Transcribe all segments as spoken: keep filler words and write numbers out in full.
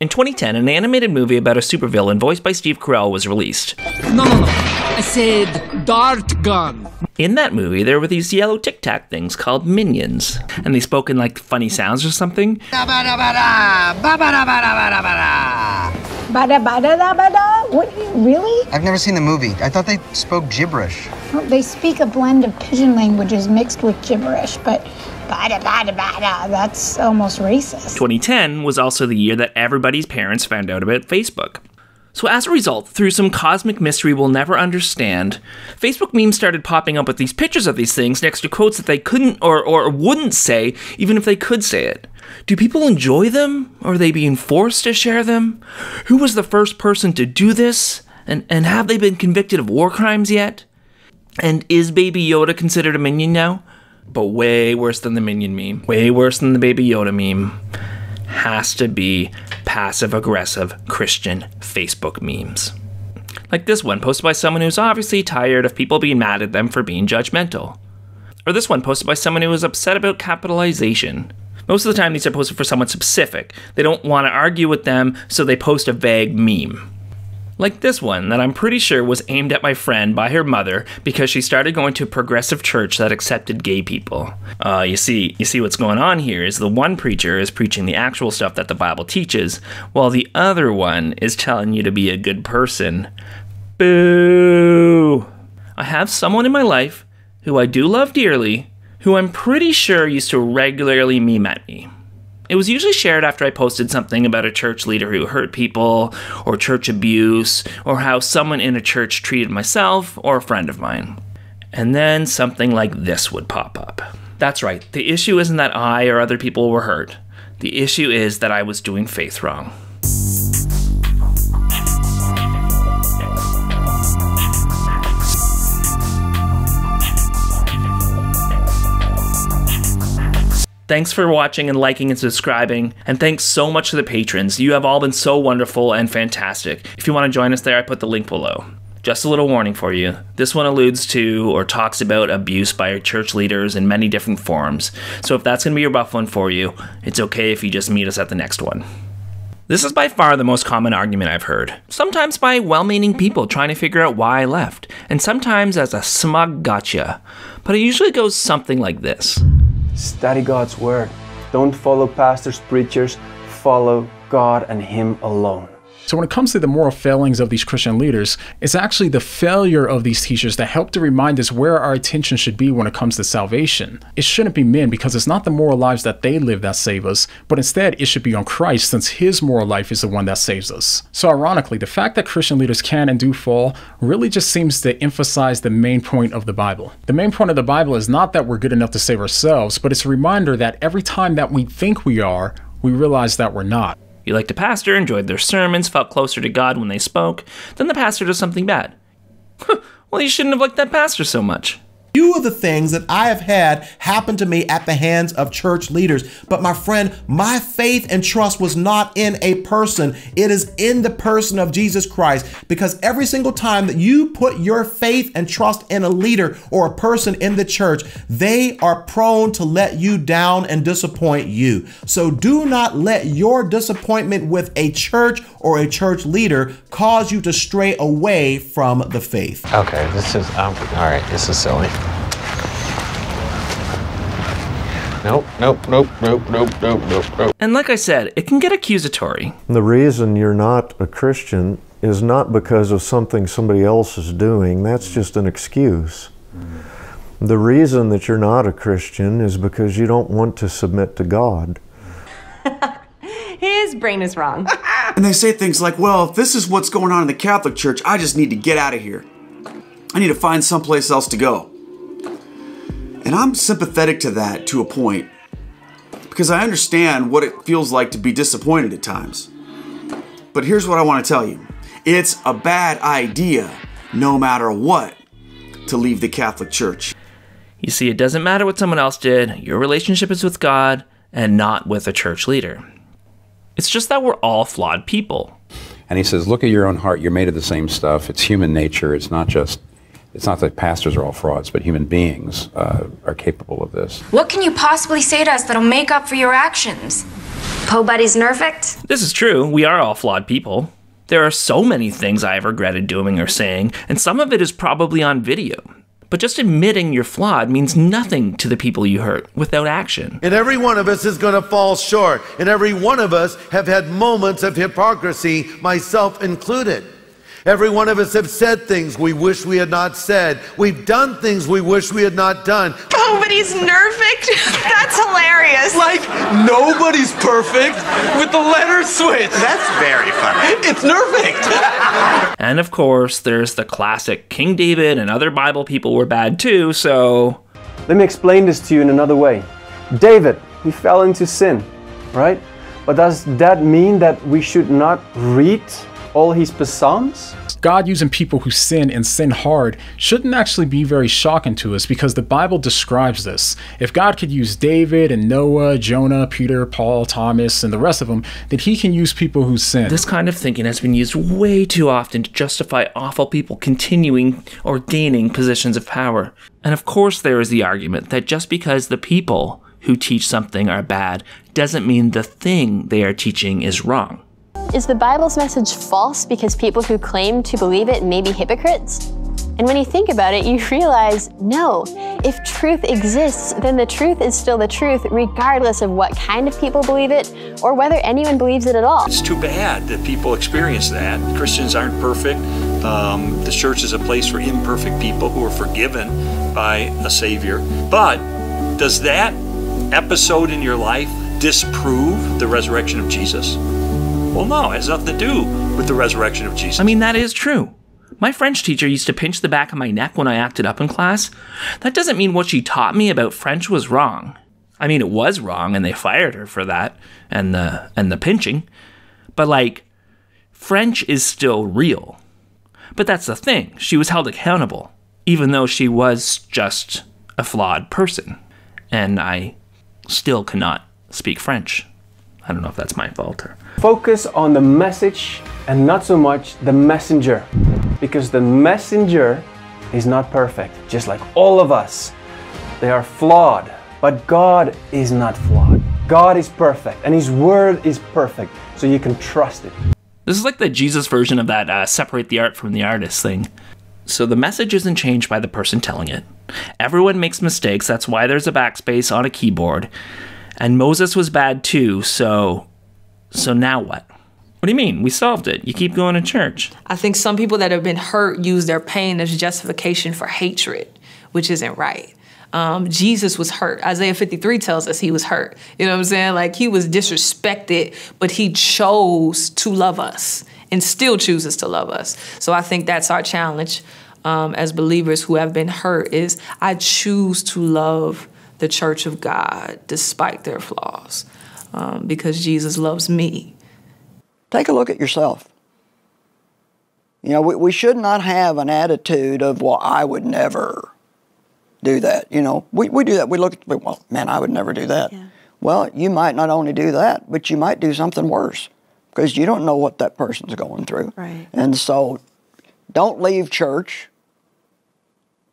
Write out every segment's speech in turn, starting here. In twenty ten, an animated movie about a supervillain voiced by Steve Carell was released. No, no, no. I said dart gun. In that movie, there were these yellow tic-tac things called minions, and they spoke in like funny sounds or something. What, really? I've never seen the movie. I thought they spoke gibberish. Well, they speak a blend of pigeon languages mixed with gibberish, but bada, bada, bada, that's almost racist. twenty ten was also the year that everybody's parents found out about Facebook. So as a result, through some cosmic mystery we'll never understand, Facebook memes started popping up with these pictures of these things next to quotes that they couldn't or, or wouldn't say, even if they could say it. Do people enjoy them? Are they being forced to share them? Who was the first person to do this? And, and have they been convicted of war crimes yet? And is Baby Yoda considered a minion now? But way worse than the minion meme, way worse than the Baby Yoda meme, has to be passive-aggressive Christian Facebook memes. Like this one, posted by someone who's obviously tired of people being mad at them for being judgmental. Or this one, posted by someone who was upset about capitalization. Most of the time, these are posted for someone specific. They don't want to argue with them, so they post a vague meme. Like this one that I'm pretty sure was aimed at my friend by her mother because she started going to a progressive church that accepted gay people. Uh, you see, you see what's going on here is the one preacher is preaching the actual stuff that the Bible teaches, while the other one is telling you to be a good person. Boo! I have someone in my life who I do love dearly, who I'm pretty sure used to regularly meme at me. It was usually shared after I posted something about a church leader who hurt people, or church abuse, or how someone in a church treated myself or a friend of mine. And then something like this would pop up. That's right, the issue isn't that I or other people were hurt. The issue is that I was doing faith wrong. Thanks for watching and liking and subscribing, and thanks so much to the patrons. You have all been so wonderful and fantastic. If you want to join us there, I put the link below. Just a little warning for you. This one alludes to or talks about abuse by church leaders in many different forms. So if that's going to be your rough one for you, it's okay if you just meet us at the next one. This is by far the most common argument I've heard, sometimes by well-meaning people trying to figure out why I left, and sometimes as a smug gotcha. But it usually goes something like this. Study God's word. Don't follow pastors, preachers. Follow God and Him alone. So when it comes to the moral failings of these Christian leaders, it's actually the failure of these teachers that help to remind us where our attention should be when it comes to salvation. It shouldn't be men, because it's not the moral lives that they live that save us, but instead it should be on Christ, since His moral life is the one that saves us. So ironically, the fact that Christian leaders can and do fall really just seems to emphasize the main point of the Bible. The main point of the Bible is not that we're good enough to save ourselves, but it's a reminder that every time that we think we are, we realize that we're not. You liked a pastor, enjoyed their sermons, felt closer to God when they spoke, then the pastor does something bad. Well, you shouldn't have liked that pastor so much. Few of the things that I have had happen to me at the hands of church leaders, but my friend, my faith and trust was not in a person. It is in the person of Jesus Christ, because every single time that you put your faith and trust in a leader or a person in the church, they are prone to let you down and disappoint you. So do not let your disappointment with a church or a church leader cause you to stray away from the faith. Okay, this is, um, all right, this is silly. Nope, nope, nope, nope, nope, nope, nope, nope. And like I said, it can get accusatory. The reason you're not a Christian is not because of something somebody else is doing. That's just an excuse. Mm-hmm. The reason that you're not a Christian is because you don't want to submit to God. His brain is wrong. And they say things like, well, if this is what's going on in the Catholic Church, I just need to get out of here. I need to find someplace else to go. And I'm sympathetic to that to a point, because I understand what it feels like to be disappointed at times. But here's what I want to tell you. It's a bad idea, no matter what, to leave the Catholic Church. You see, it doesn't matter what someone else did. Your relationship is with God and not with a church leader. It's just that we're all flawed people. And he says, look at your own heart. You're made of the same stuff. It's human nature. It's not just It's not that pastors are all frauds, but human beings uh, are capable of this. What can you possibly say to us that'll make up for your actions? Nobody's perfect. This is true. We are all flawed people. There are so many things I have regretted doing or saying, and some of it is probably on video. But just admitting you're flawed means nothing to the people you hurt without action. And every one of us is going to fall short. And every one of us have had moments of hypocrisy, myself included. Every one of us have said things we wish we had not said. We've done things we wish we had not done. Nobody's perfect? That's hilarious. Like, nobody's perfect with the letter switch. That's very funny. It's perfect. And of course, there's the classic King David and other Bible people were bad too, so... Let me explain this to you in another way. David, he fell into sin, right? But does that mean that we should not read all his psalms? God using people who sin and sin hard shouldn't actually be very shocking to us because the Bible describes this. If God could use David and Noah, Jonah, Peter, Paul, Thomas, and the rest of them, then he can use people who sin. This kind of thinking has been used way too often to justify awful people continuing or gaining positions of power. And of course there is the argument that just because the people who teach something are bad doesn't mean the thing they are teaching is wrong. Is the Bible's message false because people who claim to believe it may be hypocrites? And when you think about it, you realize, no, if truth exists, then the truth is still the truth, regardless of what kind of people believe it or whether anyone believes it at all. It's too bad that people experience that. Christians aren't perfect. Um, the church is a place for imperfect people who are forgiven by a Savior. But does that episode in your life disprove the resurrection of Jesus? Well, no, it has nothing to do with the resurrection of Jesus. I mean, that is true. My French teacher used to pinch the back of my neck when I acted up in class. That doesn't mean what she taught me about French was wrong. I mean, it was wrong, and they fired her for that, and the, and the pinching. But, like, French is still real. But that's the thing. She was held accountable, even though she was just a flawed person. And I still cannot speak French. I don't know if that's my fault or... Focus on the message and not so much the messenger, because the messenger is not perfect, just like all of us. They are flawed, but God is not flawed. God is perfect, and His Word is perfect, so you can trust it. This is like the Jesus version of that uh, separate the art from the artist thing. So the message isn't changed by the person telling it. Everyone makes mistakes, that's why there's a backspace on a keyboard. And Moses was bad too, so... So now what? What do you mean? We solved it. You keep going to church. I think some people that have been hurt use their pain as justification for hatred, which isn't right. Um, Jesus was hurt. Isaiah fifty-three tells us he was hurt. You know what I'm saying? Like, he was disrespected, but he chose to love us and still chooses to love us. So I think that's our challenge um, as believers who have been hurt is I choose to love the church of God despite their flaws. Um, because Jesus loves me. Take a look at yourself. You know, we, we should not have an attitude of, well, I would never do that. You know, we, we do that. We look at, well, man, I would never do that. Yeah. Well, you might not only do that, but you might do something worse because you don't know what that person's going through. Right. And so don't leave church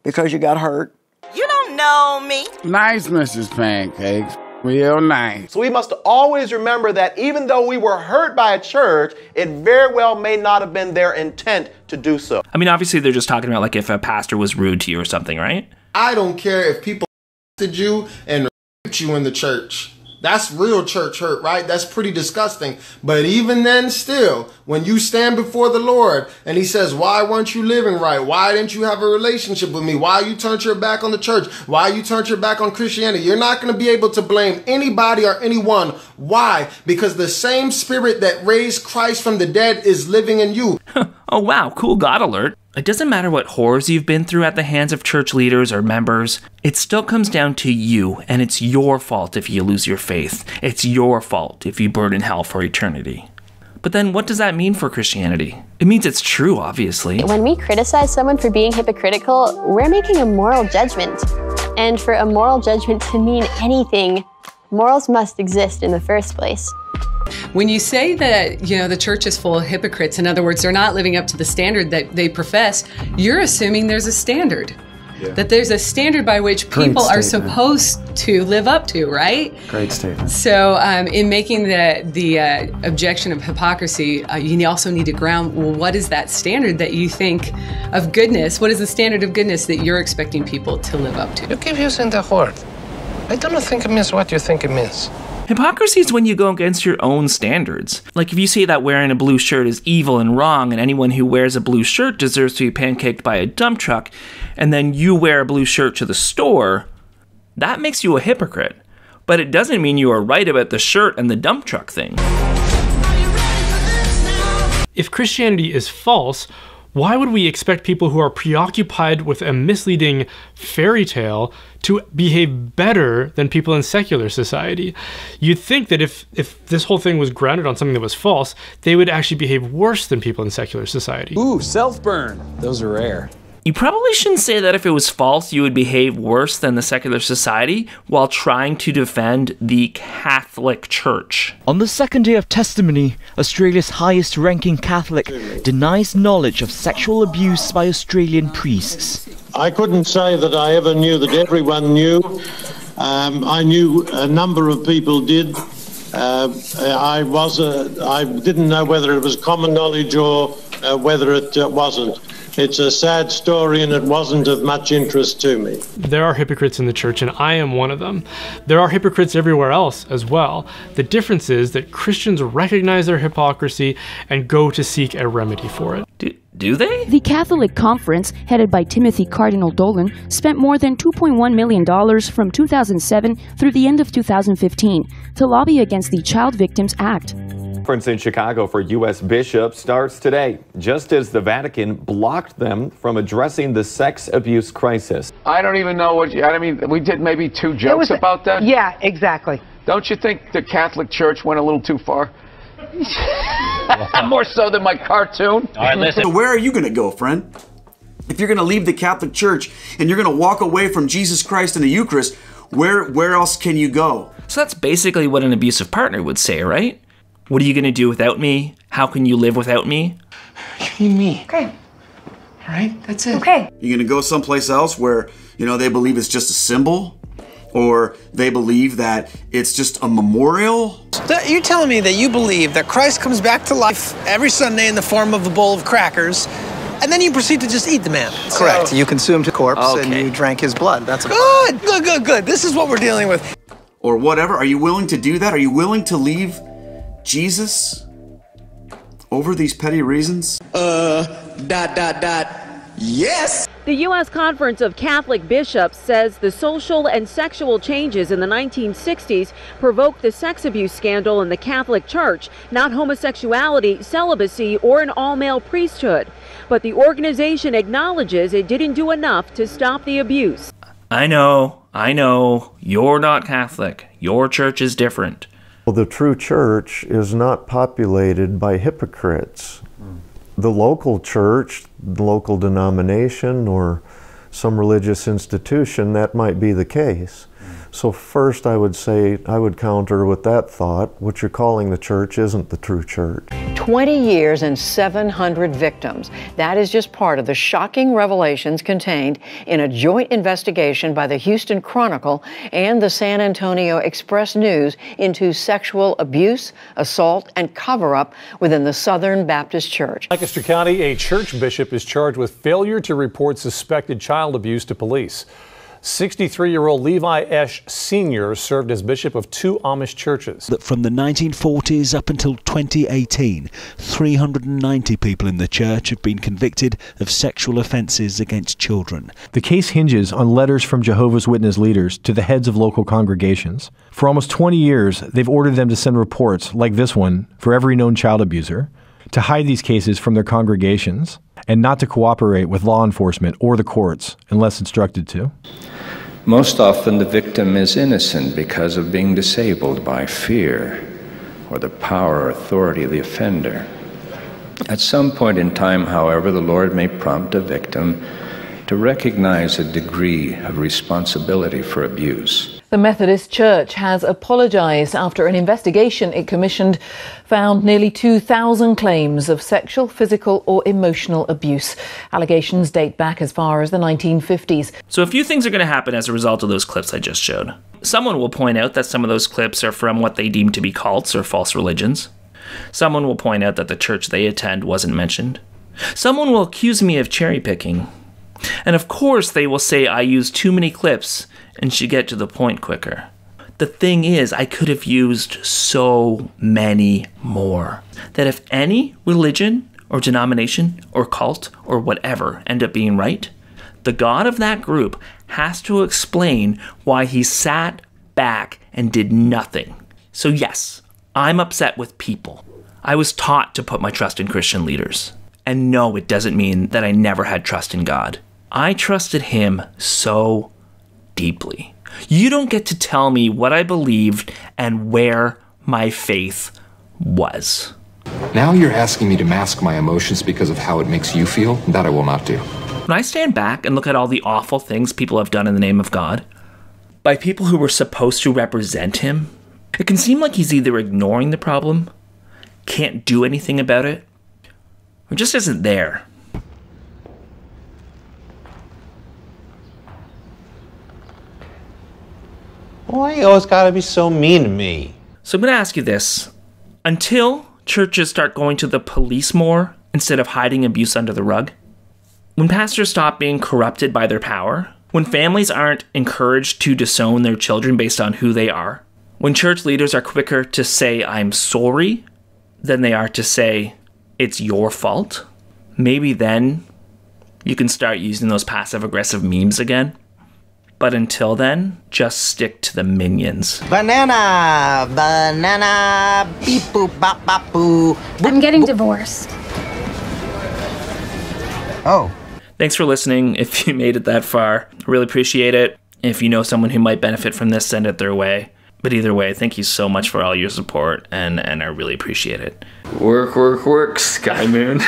because you got hurt. You don't know me. Nice, Missus Pancakes. Real nice. So we must always remember that even though we were hurt by a church, it very well may not have been their intent to do so. I mean, obviously they're just talking about like if a pastor was rude to you or something, right? I don't care if people did you and you in the church. That's real church hurt, right? That's pretty disgusting. But even then still, when you stand before the Lord and he says, why weren't you living right? Why didn't you have a relationship with me? Why you turned your back on the church? Why you turned your back on Christianity? You're not going to be able to blame anybody or anyone. Why? Because the same spirit that raised Christ from the dead is living in you. Oh, wow. Cool God alert. It doesn't matter what horrors you've been through at the hands of church leaders or members, it still comes down to you, and it's your fault if you lose your faith. It's your fault if you burn in hell for eternity. But then what does that mean for Christianity? It means it's true, obviously. When we criticize someone for being hypocritical, we're making a moral judgment. And for a moral judgment to mean anything, morals must exist in the first place. When you say that, you know, the church is full of hypocrites, in other words, they're not living up to the standard that they profess, you're assuming there's a standard. yeah. that there's a standard by which people are supposed to live up to, right? Great statement. So um, in making the, the uh, objection of hypocrisy, uh, you also need to ground, well, what is that standard that you think of goodness? What is the standard of goodness that you're expecting people to live up to? You keep using the word. I don't think it means what you think it means. Hypocrisy is when you go against your own standards. Like if you say that wearing a blue shirt is evil and wrong and anyone who wears a blue shirt deserves to be pancaked by a dump truck, and then you wear a blue shirt to the store, that makes you a hypocrite. But it doesn't mean you are right about the shirt and the dump truck thing. If Christianity is false, why would we expect people who are preoccupied with a misleading fairy tale to behave better than people in secular society? You'd think that if, if this whole thing was grounded on something that was false, they would actually behave worse than people in secular society. Ooh, self-burn. Those are rare. You probably shouldn't say that if it was false, you would behave worse than the secular society while trying to defend the Catholic Church. On the second day of testimony, Australia's highest-ranking Catholic denies knowledge of sexual abuse by Australian priests. I couldn't say that I ever knew that everyone knew. Um, I knew a number of people did. Uh, I, was a, I didn't know whether it was common knowledge or uh, whether it uh, wasn't. It's a sad story and it wasn't of much interest to me. There are hypocrites in the church and I am one of them. There are hypocrites everywhere else as well. The difference is that Christians recognize their hypocrisy and go to seek a remedy for it. Do, do they? The Catholic Conference, headed by Timothy Cardinal Dolan, spent more than two point one million dollars from two thousand seven through the end of two thousand fifteen to lobby against the Child Victims Act. The conference in Chicago for U S bishops starts today, just as the Vatican blocked them from addressing the sex abuse crisis. I don't even know what, you, I mean, we did maybe two jokes was, about that. Yeah, exactly. Don't you think the Catholic Church went a little too far? More so than my cartoon. All right, listen. So where are you going to go, friend? If you're going to leave the Catholic Church and you're going to walk away from Jesus Christ and the Eucharist, where, where else can you go? So that's basically what an abusive partner would say, right? What are you gonna do without me? How can you live without me? You need me. Okay. All right, that's it. Okay. You're gonna go someplace else where, you know, they believe it's just a symbol, or they believe that it's just a memorial. You're telling me that you believe that Christ comes back to life every Sunday in the form of a bowl of crackers, and then you proceed to just eat the man. Correct. So, you consumed a corpse okay. and you drank his blood. That's a good, good, good, good. This is what we're dealing with. Or whatever. Are you willing to do that? Are you willing to leave Jesus over these petty reasons? Uh, dot, dot, dot, yes! The U S Conference of Catholic Bishops says the social and sexual changes in the nineteen sixties provoked the sex abuse scandal in the Catholic Church, not homosexuality, celibacy, or an all-male priesthood. But the organization acknowledges it didn't do enough to stop the abuse. I know, I know, you're not Catholic. Your church is different. Well, the true church is not populated by hypocrites. Mm. The local church, the local denomination, or some religious institution, that might be the case. Mm. So first I would say, I would counter with that thought, what you're calling the church isn't the true church. twenty years and seven hundred victims. That is just part of the shocking revelations contained in a joint investigation by the Houston Chronicle and the San Antonio Express News into sexual abuse, assault, and cover-up within the Southern Baptist Church. Lancaster County, a church bishop is charged with failure to report suspected child abuse to police. sixty-three-year-old Levi Esh Senior served as bishop of two Amish churches. That from the nineteen forties up until twenty eighteen, three hundred ninety people in the church have been convicted of sexual offences against children. The case hinges on letters from Jehovah's Witness leaders to the heads of local congregations. For almost twenty years, they've ordered them to send reports, like this one, for every known child abuser, to hide these cases from their congregations, and not to cooperate with law enforcement or the courts unless instructed to. Most often the victim is innocent because of being disabled by fear or the power or authority of the offender. At some point in time, however, the Lord may prompt a victim to recognize a degree of responsibility for abuse. The Methodist Church has apologized after an investigation it commissioned found nearly two thousand claims of sexual, physical or emotional abuse. Allegations date back as far as the nineteen fifties. So a few things are going to happen as a result of those clips I just showed. Someone will point out that some of those clips are from what they deem to be cults or false religions. Someone will point out that the church they attend wasn't mentioned. Someone will accuse me of cherry picking. And of course they will say I used too many clips and should get to the point quicker. The thing is, I could have used so many more. That if any religion or denomination or cult or whatever end up being right, the God of that group has to explain why he sat back and did nothing. So yes, I'm upset with people. I was taught to put my trust in Christian leaders. And no, it doesn't mean that I never had trust in God. I trusted him so deeply. You don't get to tell me what I believed and where my faith was. Now you're asking me to mask my emotions because of how it makes you feel? That I will not do. When I stand back and look at all the awful things people have done in the name of God, by people who were supposed to represent him, it can seem like he's either ignoring the problem, can't do anything about it, or just isn't there. Why you always gotta be so mean to me? So I'm gonna ask you this. Until churches start going to the police more instead of hiding abuse under the rug, when pastors stop being corrupted by their power, when families aren't encouraged to disown their children based on who they are, when church leaders are quicker to say, I'm sorry, than they are to say, it's your fault, maybe then you can start using those passive-aggressive memes again. But until then, just stick to the minions. Banana, banana, beep boop bop bop boo. I'm getting divorced. Oh. Thanks for listening if you made it that far. I really appreciate it. If you know someone who might benefit from this, send it their way. But either way, thank you so much for all your support, and, and I really appreciate it. Work, work, work, Sky Moon.